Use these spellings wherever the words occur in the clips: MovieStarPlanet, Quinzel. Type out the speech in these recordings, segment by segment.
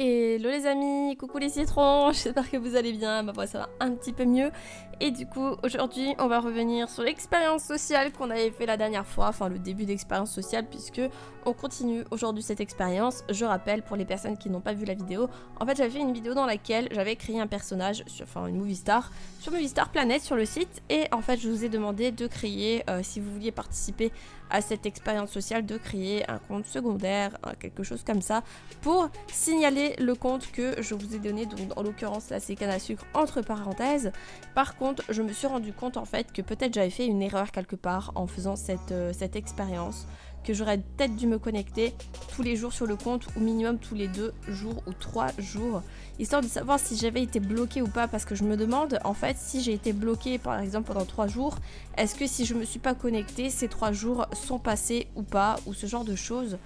Hello les amis, coucou les citrons, j'espère que vous allez bien, ma voix ça va un petit peu mieux. Et du coup aujourd'hui on va revenir sur l'expérience sociale qu'on avait fait la dernière fois, enfin le début d'expérience sociale puisque on continue aujourd'hui cette expérience. Je rappelle pour les personnes qui n'ont pas vu la vidéo, en fait j'avais fait une vidéo dans laquelle j'avais créé un personnage, une movie star, sur MovieStarPlanet sur le site. Et en fait je vous ai demandé de créer, si vous vouliez participer à cette expérience sociale, de créer un compte secondaire, quelque chose comme ça, pour signaler le compte que je vous ai donné, donc en l'occurrence là c'est canne à sucre entre parenthèses. Par contre je me suis rendu compte en fait que peut-être j'avais fait une erreur quelque part en faisant cette expérience, que j'aurais peut-être dû me connecter tous les jours sur le compte, ou minimum tous les 2 jours ou 3 jours, histoire de savoir si j'avais été bloquée ou pas, parce que je me demande en fait si j'ai été bloquée par exemple pendant 3 jours, est-ce que si je me suis pas connectée ces 3 jours sont passés ou pas, ou ce genre de choses.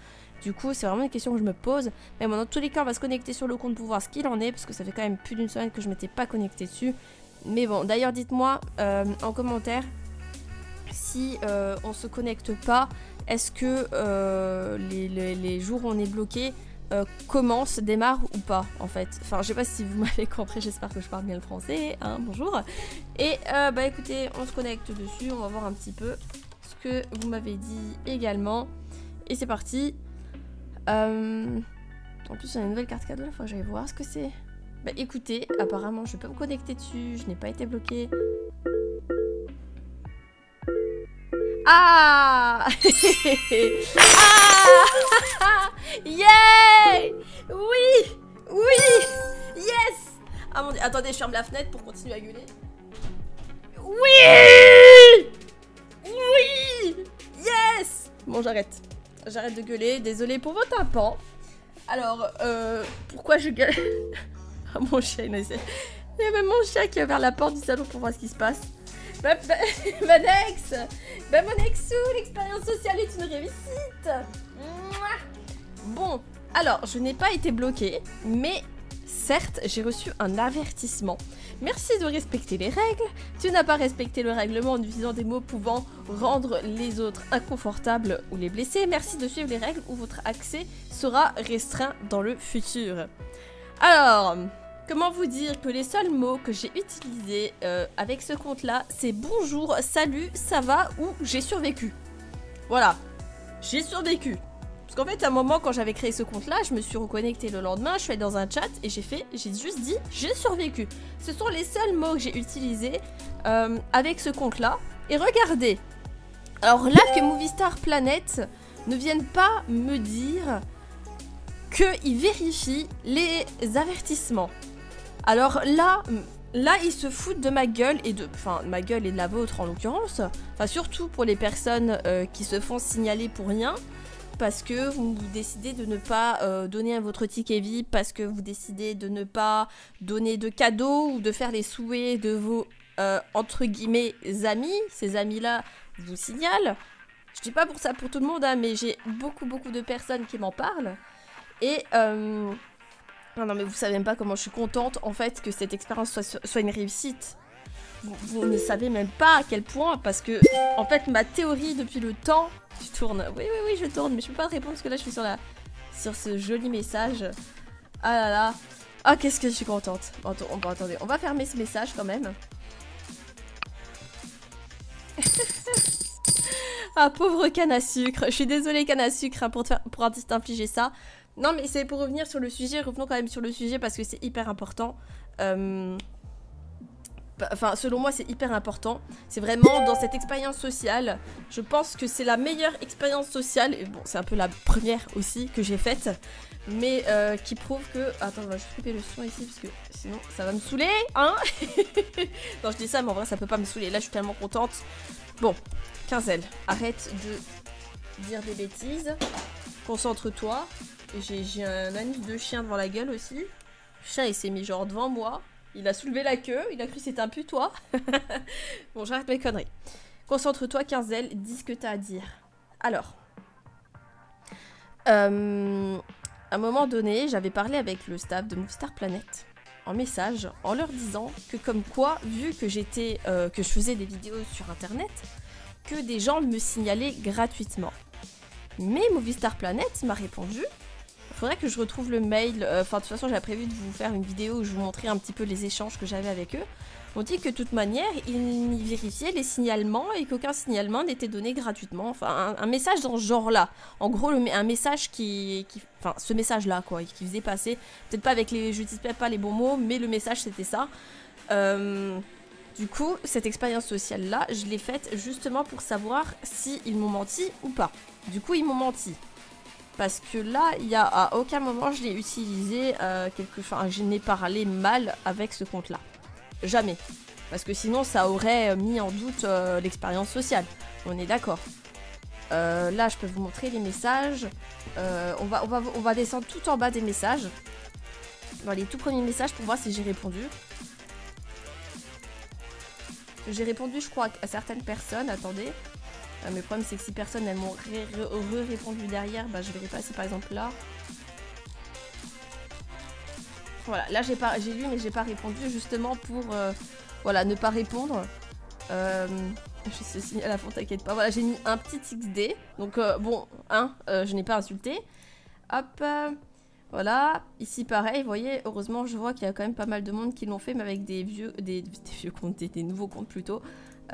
Du coup, c'est vraiment une question que je me pose. Mais bon, dans tous les cas, on va se connecter sur le compte pour voir ce qu'il en est, parce que ça fait quand même plus d'une semaine que je m'étais pas connectée dessus. Mais bon, d'ailleurs, dites-moi en commentaire si on se connecte pas, est-ce que les jours où on est bloqué commence, démarre ou pas en fait. Enfin je sais pas si vous m'avez compris, j'espère que je parle bien le français, hein, bonjour. Et bah écoutez, on se connecte dessus, on va voir un petit peu ce que vous m'avez dit également. Et c'est parti. En plus on a une nouvelle carte cadeau, il faut que j'aille voir ce que c'est. Bah écoutez, apparemment je peux me connecter dessus, je n'ai pas été bloquée. Ah ah yeah. Oui. Oui. Yes. Ah mon dieu, attendez, je ferme la fenêtre pour continuer à gueuler. Oui. Oui. Yes. Bon j'arrête. J'arrête de gueuler, désolée pour vos tympans. Alors, pourquoi je gueule? Ah, mon chien, il y a même mon chien qui est vers la porte du salon pour voir ce qui se passe. Mon ex, l'expérience sociale est une réussite. Bon, alors, je n'ai pas été bloquée, mais... certes, j'ai reçu un avertissement. Merci de respecter les règles. Tu n'as pas respecté le règlement en utilisant des mots pouvant rendre les autres inconfortables ou les blesser. Merci de suivre les règles ou votre accès sera restreint dans le futur. Alors, comment vous dire que les seuls mots que j'ai utilisés avec ce compte-là, c'est bonjour, salut, ça va ou j'ai survécu. Voilà, j'ai survécu. Parce qu'en fait, à un moment, quand j'avais créé ce compte-là, je me suis reconnectée le lendemain, je suis allée dans un chat et j'ai juste dit « j'ai survécu ». Ce sont les seuls mots que j'ai utilisés avec ce compte-là. Et regardez, alors là que MovieStarPlanet ne vienne pas me dire qu'il vérifie les avertissements. Alors là... là, ils se foutent de ma gueule et de... enfin, ma gueule et de la vôtre en l'occurrence. Enfin, surtout pour les personnes qui se font signaler pour rien. Parce que vous décidez de ne pas donner votre ticket VIP, parce que vous décidez de ne pas donner de cadeaux ou de faire les souhaits de vos entre guillemets amis. Ces amis-là vous signalent. Je dis pas pour ça pour tout le monde, hein, mais j'ai beaucoup de personnes qui m'en parlent. Et non mais vous savez même pas comment je suis contente en fait que cette expérience soit une réussite. Vous ne savez même pas à quel point, parce que en fait ma théorie depuis le temps... Je tourne, oui je tourne, mais je peux pas te répondre parce que là je suis sur ce joli message. Ah là là, ah qu'est-ce que je suis contente. Attendez, on va fermer ce message quand même. Ah pauvre canne à sucre, je suis désolée canne à sucre hein, pour t'infliger ça. Non mais c'est pour revenir sur le sujet, revenons quand même sur le sujet parce que c'est hyper important. Enfin, selon moi, c'est hyper important. C'est vraiment dans cette expérience sociale. Je pense que c'est la meilleure expérience sociale. Et bon, c'est un peu la première aussi que j'ai faite. Mais qui prouve que... attends, on va juste couper le son ici parce que sinon ça va me saouler, hein. Non, je dis ça, mais en vrai, ça peut pas me saouler. Là, je suis tellement contente. Bon, Quinzel, arrête de dire des bêtises. Concentre-toi. J'ai un anus de chien devant la gueule aussi. Le chien, il s'est mis genre devant moi. Il a soulevé la queue, il a cru que c'était un putois. Bon, j'arrête mes conneries. Concentre-toi, Quinzel, dis ce que t'as à dire. Alors, à un moment donné, j'avais parlé avec le staff de MovieStarPlanet en message, en leur disant que comme quoi, vu que j'étais, que je faisais des vidéos sur internet, que des gens me signalaient gratuitement. Mais MovieStarPlanet m'a répondu, Faudrait que je retrouve le mail. Enfin, de toute façon, j'avais prévu de vous faire une vidéo où je vous montrais un petit peu les échanges que j'avais avec eux. On dit que de toute manière, ils vérifiaient les signalements et qu'aucun signalement n'était donné gratuitement. Enfin, un message dans ce genre-là. En gros, un message qui... Enfin, ce message-là, quoi, qui faisait passer. Peut-être pas avec les... Je n'utilise pas les bons mots, mais le message, c'était ça. Du coup, cette expérience sociale-là, je l'ai faite justement pour savoir s'ils m'ont menti ou pas. Du coup, ils m'ont menti. Parce que là, il y a à aucun moment je l'ai utilisé quelque chose. Je n'ai parlé mal avec ce compte-là. Jamais. Parce que sinon, ça aurait mis en doute l'expérience sociale. On est d'accord. Là, je peux vous montrer les messages. On va descendre tout en bas des messages. Dans les tout premiers messages pour voir si j'ai répondu. J'ai répondu, je crois, à certaines personnes. Attendez. Mais le problème, c'est que si personne, elles m'ont répondu derrière, bah, je verrai pas si par exemple là. Voilà, là j'ai lu mais j'ai pas répondu justement pour voilà, ne pas répondre. Je suis signale à la fond, t'inquiète pas. Voilà, j'ai mis un petit XD. Donc bon, hein, je n'ai pas insulté. Hop, voilà. Ici pareil, vous voyez, heureusement je vois qu'il y a quand même pas mal de monde qui l'ont fait, mais avec des nouveaux comptes plutôt.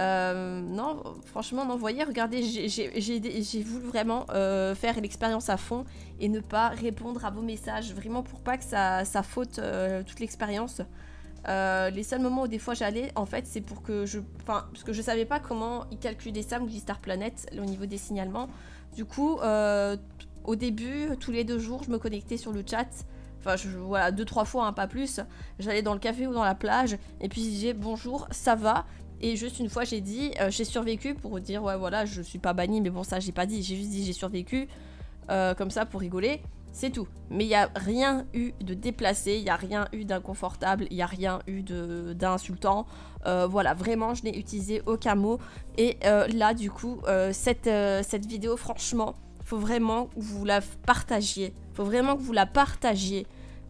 Non, franchement, non, vous voyez, regardez, j'ai voulu vraiment faire l'expérience à fond et ne pas répondre à vos messages, vraiment pour pas que ça faute toute l'expérience. Les seuls moments où des fois j'allais, en fait, c'est pour que je... Enfin, parce que je savais pas comment ils calculaient ça, MovieStarPlanet, au niveau des signalements. Du coup, au début, tous les 2 jours, je me connectais sur le chat. Enfin, voilà, 2-3 fois, hein, pas plus. J'allais dans le café ou dans la plage et puis je disais « Bonjour, ça va ?» Et juste une fois j'ai dit, j'ai survécu pour dire ouais voilà je suis pas banni, mais bon ça j'ai pas dit, j'ai juste dit j'ai survécu comme ça pour rigoler, c'est tout. Mais il n'y a rien eu de déplacé, il n'y a rien eu d'inconfortable, il n'y a rien eu d'insultant, voilà vraiment je n'ai utilisé aucun mot. Et là du coup cette vidéo franchement faut vraiment que vous la partagiez,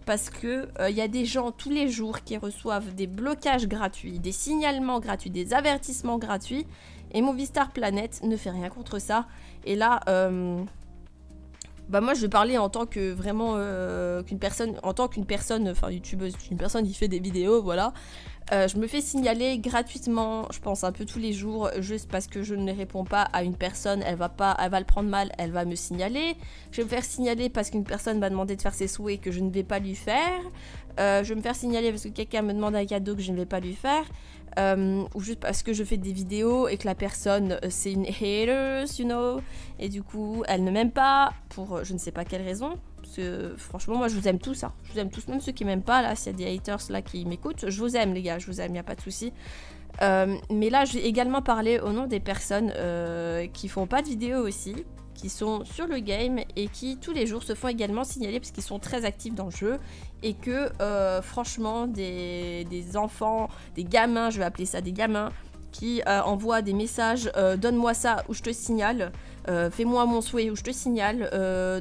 parce que y a des gens tous les jours qui reçoivent des blocages gratuits, des signalements gratuits, des avertissements gratuits, et MovieStarPlanet ne fait rien contre ça. Et là, bah moi je vais parler en tant que vraiment qu'une personne, en tant qu'une personne, enfin youtubeuse, une personne qui fait des vidéos, voilà. Je me fais signaler gratuitement, je pense un peu tous les jours, juste parce que je ne réponds pas à une personne, elle va le prendre mal, elle va me signaler. Je vais me faire signaler parce qu'une personne m'a demandé de faire ses souhaits que je ne vais pas lui faire. Je vais me faire signaler parce que quelqu'un me demande un cadeau que je ne vais pas lui faire. Ou juste parce que je fais des vidéos et que la personne c'est une hater, you know. Et du coup, elle ne m'aime pas pour je ne sais pas quelle raison. Parce que franchement, moi je vous aime tous, hein. Je vous aime tous, même ceux qui m'aiment pas. Là, s'il y a des haters là qui m'écoutent, je vous aime les gars, je vous aime, il n'y a pas de souci. Mais là, je vais également parler au nom des personnes qui font pas de vidéos aussi, qui sont sur le game et qui tous les jours se font également signaler parce qu'ils sont très actifs dans le jeu et que franchement des enfants, des gamins, je vais appeler ça des gamins, qui envoient des messages donne-moi ça ou je te signale, fais-moi mon souhait ou je te signale,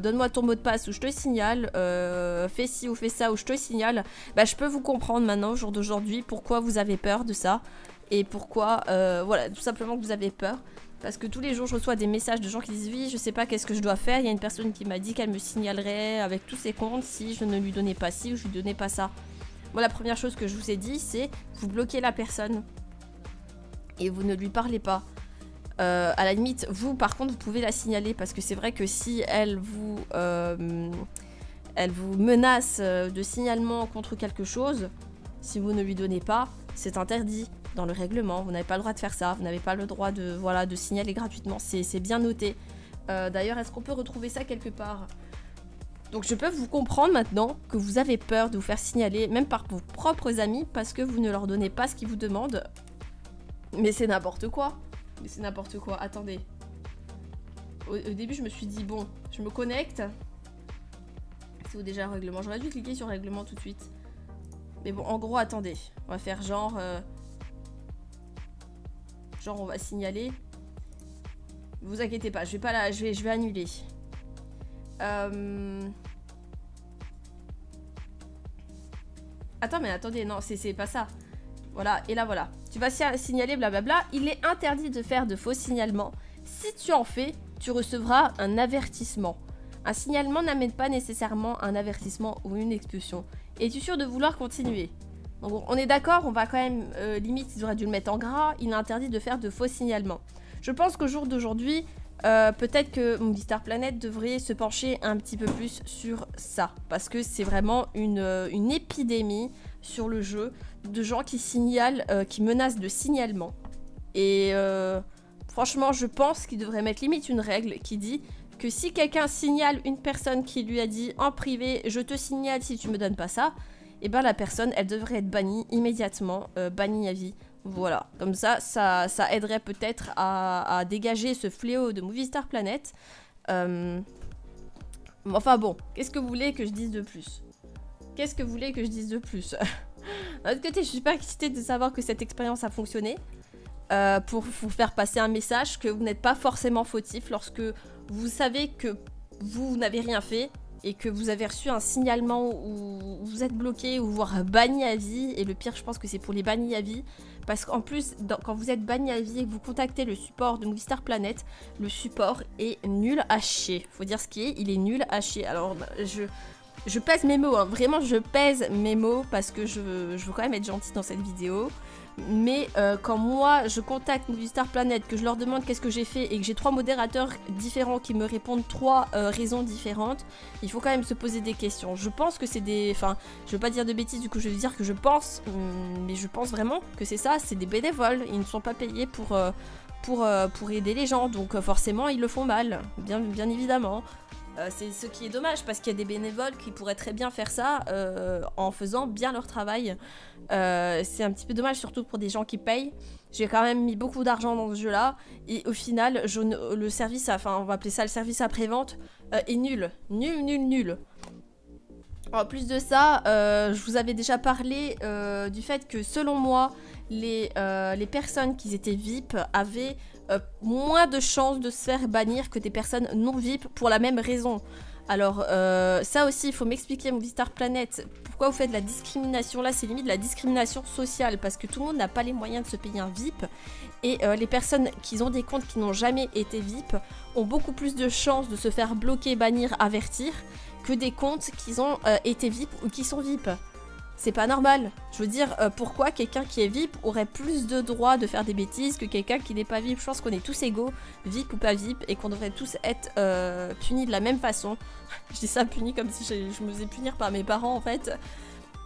donne-moi ton mot de passe ou je te signale, fais ci ou fais ça ou je te signale. Bah, je peux vous comprendre maintenant au jour d'aujourd'hui pourquoi vous avez peur de ça et pourquoi voilà, tout simplement que vous avez peur. Parce que tous les jours je reçois des messages de gens qui disent oui je sais pas qu'est-ce que je dois faire, il y a une personne qui m'a dit qu'elle me signalerait avec tous ses comptes si je ne lui donnais pas ci ou je lui donnais pas ça. Moi la première chose que je vous ai dit c'est vous bloquez la personne et vous ne lui parlez pas. À la limite vous par contre vous pouvez la signaler parce que c'est vrai que si elle vous menace de signalement contre quelque chose, si vous ne lui donnez pas c'est interdit. Dans le règlement, vous n'avez pas le droit de faire ça, vous n'avez pas le droit de, voilà, de signaler gratuitement, c'est bien noté. D'ailleurs, est-ce qu'on peut retrouver ça quelque part? Donc je peux vous comprendre maintenant que vous avez peur de vous faire signaler, même par vos propres amis, parce que vous ne leur donnez pas ce qu'ils vous demandent. Mais c'est n'importe quoi. Mais c'est n'importe quoi, attendez. Au début, je me suis dit, bon, je me connecte. C'est où déjà le règlement? J'aurais dû cliquer sur règlement tout de suite. Mais bon, en gros, attendez. On va faire genre... on va signaler. Vous inquiétez pas, je vais annuler. Attends, mais attendez, non, c'est pas ça. Voilà, et là voilà. Tu vas signaler, blablabla. Il est interdit de faire de faux signalements. Si tu en fais, tu recevras un avertissement. Un signalement n'amène pas nécessairement un avertissement ou une expulsion. Es-tu sûr de vouloir continuer? Donc, on est d'accord, on va quand même, limite, ils auraient dû le mettre en gras, il est interdit de faire de faux signalements. Je pense qu'au jour d'aujourd'hui, peut-être que MovieStarPlanet devrait se pencher un petit peu plus sur ça. Parce que c'est vraiment une épidémie sur le jeu de gens qui signalent, qui menacent de signalement. Et franchement, je pense qu'ils devraient mettre limite une règle qui dit que si quelqu'un signale une personne qui lui a dit en privé « je te signale si tu me donnes pas ça », et ben la personne, elle devrait être bannie immédiatement, bannie à vie. Voilà, comme ça, ça aiderait peut-être à dégager ce fléau de MovieStarPlanet. Enfin bon, qu'est-ce que vous voulez que je dise de plus? Qu'est-ce que vous voulez que je dise de plus? D'un autre côté, je suis super excitée de savoir que cette expérience a fonctionné. Pour vous faire passer un message que vous n'êtes pas forcément fautif lorsque vous savez que vous n'avez rien fait et que vous avez reçu un signalement où vous êtes bloqué ou voire banni à vie. Et le pire, je pense que c'est pour les bannis à vie, parce qu'en plus, quand vous êtes banni à vie et que vous contactez le support de MovieStarPlanet, le support est nul à chier. Faut dire ce qui est, il est nul à chier. Alors je pèse mes mots, hein. Vraiment je pèse mes mots parce que je veux quand même être gentille dans cette vidéo. Mais quand moi je contacte MovieStarPlanet, que je leur demande qu'est-ce que j'ai fait et que j'ai 3 modérateurs différents qui me répondent 3 raisons différentes, il faut quand même se poser des questions. Je pense que c'est des... Enfin, je veux pas dire de bêtises, du coup je vais dire que je pense, mais je pense vraiment que c'est ça, c'est des bénévoles. Ils ne sont pas payés pour aider les gens, donc forcément ils le font mal, bien évidemment. C'est ce qui est dommage parce qu'il y a des bénévoles qui pourraient très bien faire ça en faisant bien leur travail. C'est un petit peu dommage, surtout pour des gens qui payent. J'ai quand même mis beaucoup d'argent dans ce jeu-là et au final, le service, enfin on va appeler ça le service après-vente, est nul. Nul. En plus de ça, je vous avais déjà parlé du fait que selon moi, les personnes qui étaient VIP avaient moins de chances de se faire bannir que des personnes non VIP pour la même raison. Alors ça aussi, il faut m'expliquer, MovieStarPlanet, pourquoi vous faites de la discrimination là? C'est limite de la discrimination sociale parce que tout le monde n'a pas les moyens de se payer un VIP et les personnes qui ont des comptes qui n'ont jamais été VIP ont beaucoup plus de chances de se faire bloquer, bannir, avertir que des comptes qui ont été VIP ou qui sont VIP. C'est pas normal. Je veux dire, pourquoi quelqu'un qui est VIP aurait plus de droits de faire des bêtises que quelqu'un qui n'est pas VIP? Je pense qu'on est tous égaux, VIP ou pas VIP, et qu'on devrait tous être punis de la même façon. Je dis ça puni comme si je me faisais punir par mes parents, en fait.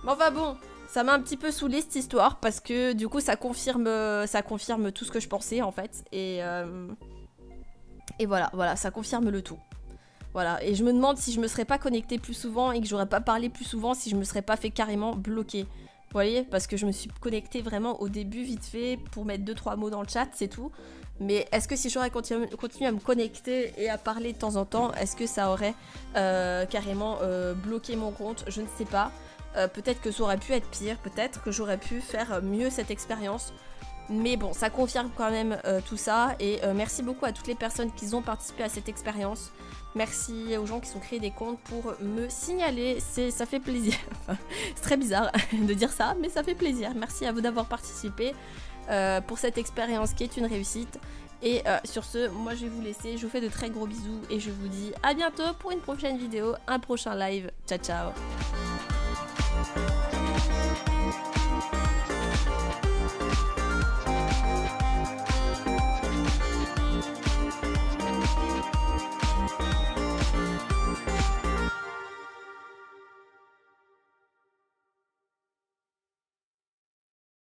Mais enfin bon, ça m'a un petit peu saoulée cette histoire, parce que du coup, ça confirme tout ce que je pensais, en fait. Et voilà, ça confirme le tout. Voilà, et je me demande si je me serais pas connectée plus souvent et que j'aurais pas parlé plus souvent si je me serais pas fait carrément bloquer. Vous voyez, parce que je me suis connectée vraiment au début vite fait pour mettre 2-3 mots dans le chat, c'est tout. Mais est-ce que si j'aurais continué à me connecter et à parler de temps en temps, est-ce que ça aurait carrément bloqué mon compte? Je ne sais pas. Peut-être que ça aurait pu être pire, peut-être que j'aurais pu faire mieux cette expérience. Mais bon, ça confirme quand même tout ça. Et merci beaucoup à toutes les personnes qui ont participé à cette expérience. Merci aux gens qui ont créé des comptes pour me signaler. Ça fait plaisir. C'est très bizarre de dire ça, mais ça fait plaisir. Merci à vous d'avoir participé pour cette expérience qui est une réussite. Et sur ce, moi je vais vous laisser. Je vous fais de très gros bisous et je vous dis à bientôt pour une prochaine vidéo, un prochain live. Ciao, ciao!